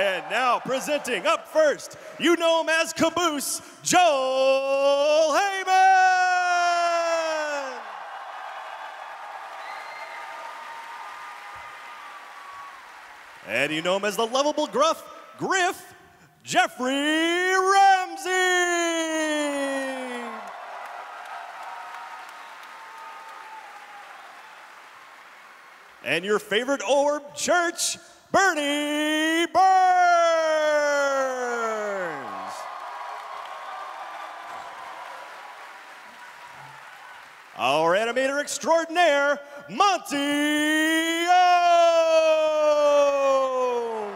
And now presenting up first, you know him as Caboose, Joel Heyman! And you know him as the lovable gruff, Griff, Jeffrey Ramsey! And your favorite orb church, Bernie Burns! Our animator extraordinaire, Monty Ohm!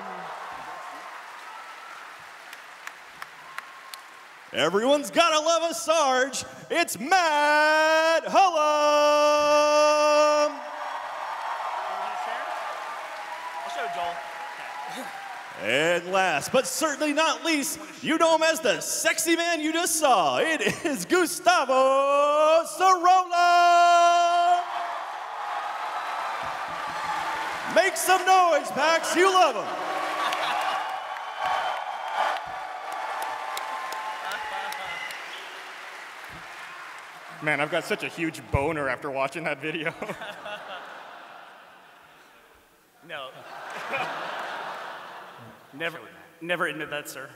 Everyone's gotta love a Sarge, it's Matt Hullo! And last, but certainly not least, you know him as the sexy man you just saw. It is Gustavo Sorola! Make some noise, Pax, you love him. Man, I've got such a huge boner after watching that video. No. Never admit that, sir.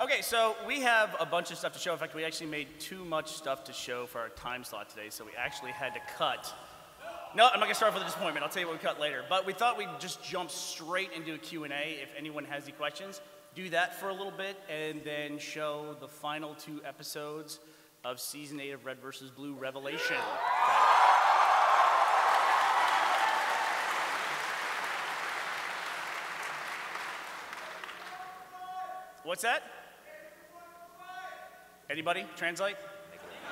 Okay, so we have a bunch of stuff to show. In fact, we actually made too much stuff to show for our time slot today, so we actually had to cut. No, I'm not gonna start off with a disappointment. I'll tell you what we cut later. But we thought we'd just jump straight into a Q&A. If anyone has any questions, do that for a little bit, and then show the final two episodes of Season 8 of Red vs. Blue Revelation. What's that? Anybody? Translate?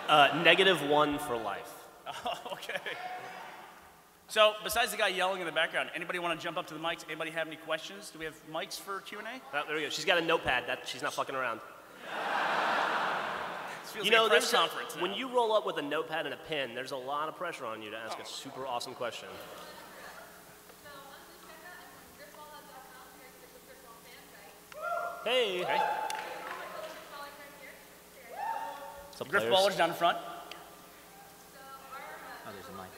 -1 for life. Oh, okay. So, besides the guy yelling in the background, anybody want to jump up to the mics? Anybody have any questions? Do we have mics for Q&A? Oh, there we go. She's got a notepad. She's not fucking around. You know, like there's conference when you roll up with a notepad and a pen, there's a lot of pressure on you to ask a super awesome question. Hey. Okay. Griffballers down in front. Oh, there's a mic.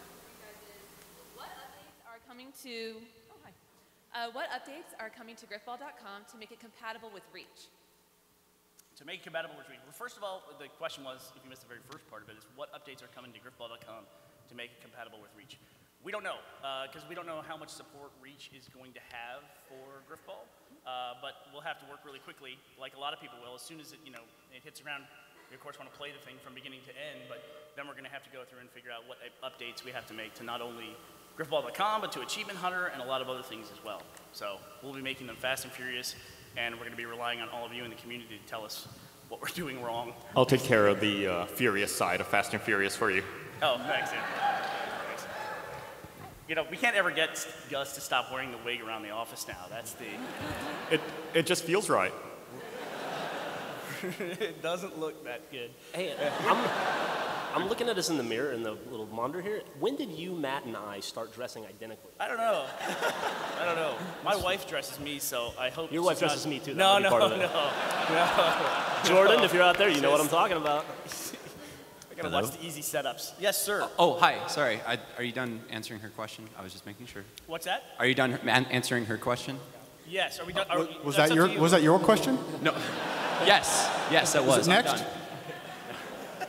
What updates are coming to? Oh, hi. What updates are coming to Griffball.com to make it compatible with Reach? To make it compatible with Reach. Well, first of all, the question was, if you missed the very first part of it, is what updates are coming to Griffball.com to make it compatible with Reach? We don't know, because we don't know how much support Reach is going to have for Griffball. But we'll have to work really quickly, like a lot of people will. As soon as it, it hits around, we of course want to play the thing from beginning to end, but then we're going to have to go through and figure out what updates we have to make to not only Griffball.com, but to Achievement Hunter and a lot of other things as well. So we'll be making them fast and furious, and we're going to be relying on all of you in the community to tell us what we're doing wrong. I'll take care of the furious side of Fast and Furious for you. Oh, thanks, dude. You know, we can't ever get Gus to stop wearing the wig around the office now. That's the... It just feels right. It doesn't look that good. Hey, I'm looking at us in the mirror in the little monitor here. When did you, Matt, and I start dressing identically? I don't know. I don't know. My wife dresses me, so I hope... Your wife dresses me, too. That no. Jordan, if you're out there, you know what I'm talking about. Hello? Watch the easy setups. Yes, sir. Oh, hi. Sorry. Are you done answering her question? I was just making sure. What's that? Are you done answering her question? Yes. Are we done? Was that your question? No. Yes, that was. Is it next?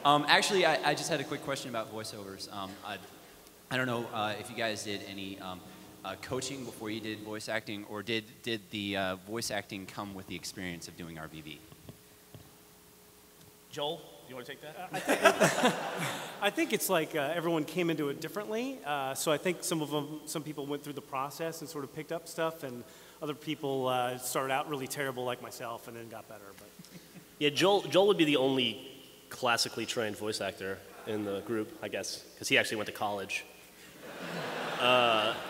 Actually, I just had a quick question about voiceovers. I don't know if you guys did any coaching before you did voice acting, or did the voice acting come with the experience of doing RVB? Joel? You want to take that? I think it's like everyone came into it differently. So I think some people went through the process and sort of picked up stuff, and other people started out really terrible like myself and then got better. But yeah, Joel would be the only classically trained voice actor in the group, I guess, because he actually went to college. Yeah,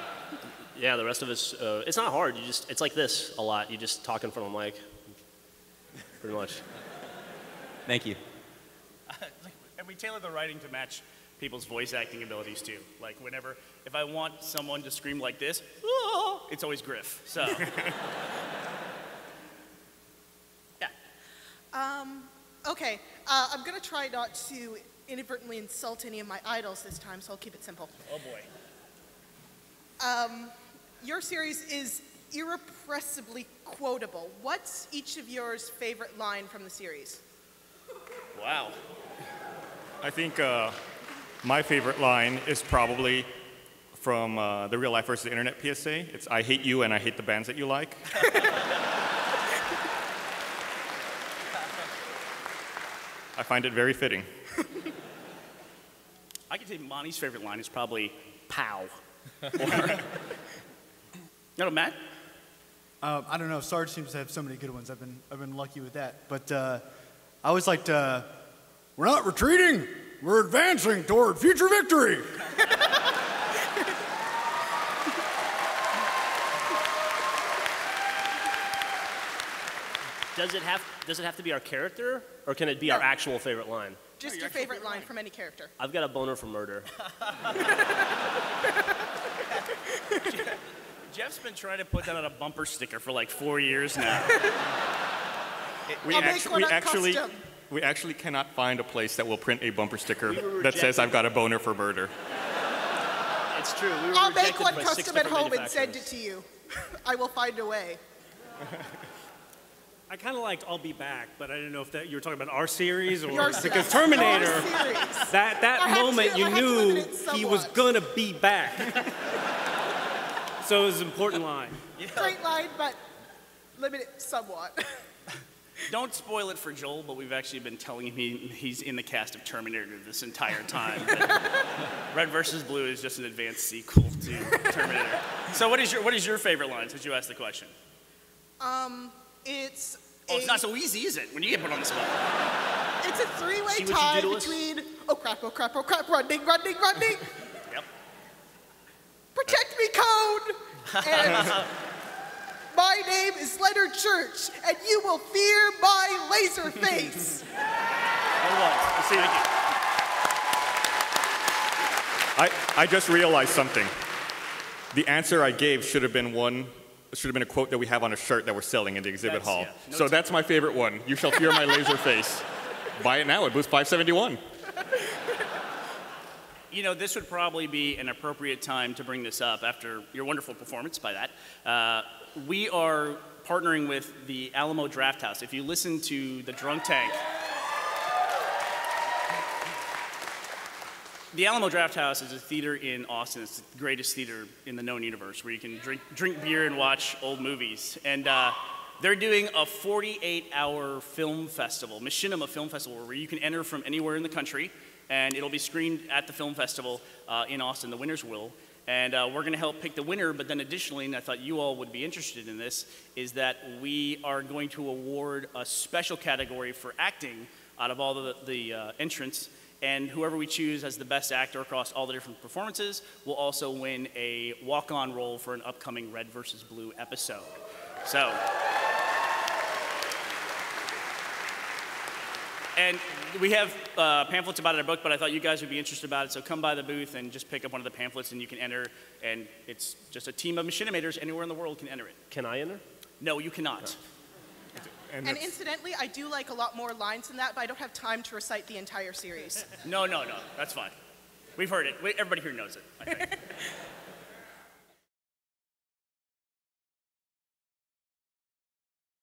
the rest of us, it's not hard. It's like this a lot. You just talk in front of a mic, pretty much. Thank you. And we tailor the writing to match people's voice acting abilities too. Like whenever, if I want someone to scream like this, it's always Griff. So Okay, I'm going to try not to inadvertently insult any of my idols this time, so I'll keep it simple. Oh, boy. Your series is irrepressibly quotable. What's each of yours favorite line from the series? Wow. I think my favorite line is probably from the Real Life versus the Internet PSA. It's, I hate you and I hate the bands that you like. I find it very fitting. I could say Monty's favorite line is probably, pow. Or, you know, Matt? I don't know. Sarge seems to have so many good ones. I've been lucky with that. But I always liked, we're not retreating. We're advancing toward future victory. Does it have to be our character, or can it be our actual favorite line? Just your favorite line from any character. I've got a boner for murder. Jeff's been trying to put that on a bumper sticker for like 4 years now. We actually cannot find a place that will print a bumper sticker that says I've got a boner for murder. It's true. We were I'll make one custom at home and send it to you. I will find a way. I kind of liked I'll Be Back, but I didn't know if that, you were talking about our series or because Terminator, that moment you knew he was going to be back. So it was an important line. Yeah. Great line, but limit it somewhat. Don't spoil it for Joel, but we've actually been telling him he's in the cast of Terminator this entire time. Red vs. Blue is just an advanced sequel to Terminator. So what is your favorite line since you asked the question? It's not so easy, is it, when you get put on the spot? It's a three-way tie between, oh crap, oh crap, oh crap, run, ding, run, ding, run, ding. Yep. Protect me, Code. And my name is Leonard Church, and you will fear my laser face. I just realized something. The answer I gave should have been one. It should have been a quote that we have on a shirt that we're selling in the exhibit hall. Yeah, no so time. That's my favorite one. You shall fear my laser face. Buy it now at booth 571. You know, this would probably be an appropriate time to bring this up after your wonderful performance by that. We are partnering with the Alamo Drafthouse. If you listen to the Drunk Tank, the Alamo Drafthouse is a theater in Austin. It's the greatest theater in the known universe where you can drink beer and watch old movies. And they're doing a 48-hour film festival, Machinima Film Festival, where you can enter from anywhere in the country, and it'll be screened at the film festival in Austin. The winners will. And we're going to help pick the winner, but then additionally, and I thought you all would be interested in this, is that we are going to award a special category for acting out of all the entrants. And whoever we choose as the best actor across all the different performances will also win a walk-on role for an upcoming Red vs. Blue episode. So, and we have pamphlets about it in our book, but I thought you guys would be interested about it. So come by the booth and just pick up one of the pamphlets, and you can enter. And it's just a team of machinimators anywhere in the world can enter it. Can I enter? No, you cannot. Okay. And incidentally, I do like a lot more lines than that, but I don't have time to recite the entire series. No, that's fine. We've heard it. Everybody here knows it, I think.